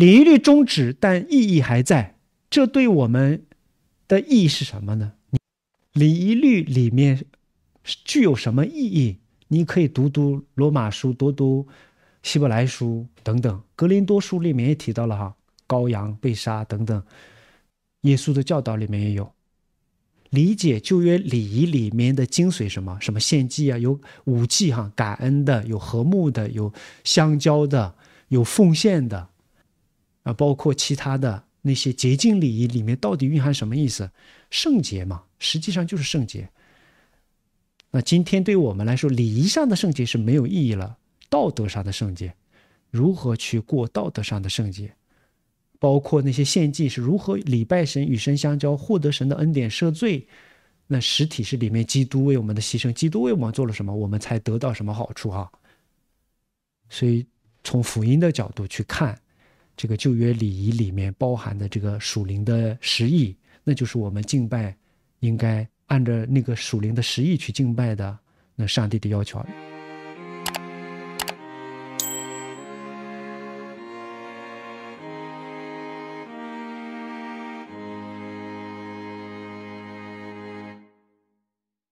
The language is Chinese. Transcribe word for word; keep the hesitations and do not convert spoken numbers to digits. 离律终止，但意义还在。这对我们的意义是什么呢？离律里面具有什么意义？你可以读读罗马书，读读希伯来书等等。格林多书里面也提到了哈，羔羊被杀等等。耶稣的教导里面也有。理解旧约礼仪里面的精髓，什么什么献祭啊，有五祭哈，感恩的，有和睦的，有相交的，有奉献的，啊，包括其他的那些洁净礼仪里面到底蕴含什么意思？圣洁嘛，实际上就是圣洁。那今天对我们来说，礼仪上的圣洁是没有意义了，道德上的圣洁，如何去过道德上的圣洁？包括那些献祭是如何礼拜神、与神相交、获得神的恩典、赦罪。那实体是里面基督为我们的牺牲，基督为我们做了什么，我们才得到什么好处哈。所以从福音的角度去看这个旧约礼仪里面包含的这个属灵的实意，那就是我们敬拜应该按照那个属灵的实意去敬拜的那上帝的要求。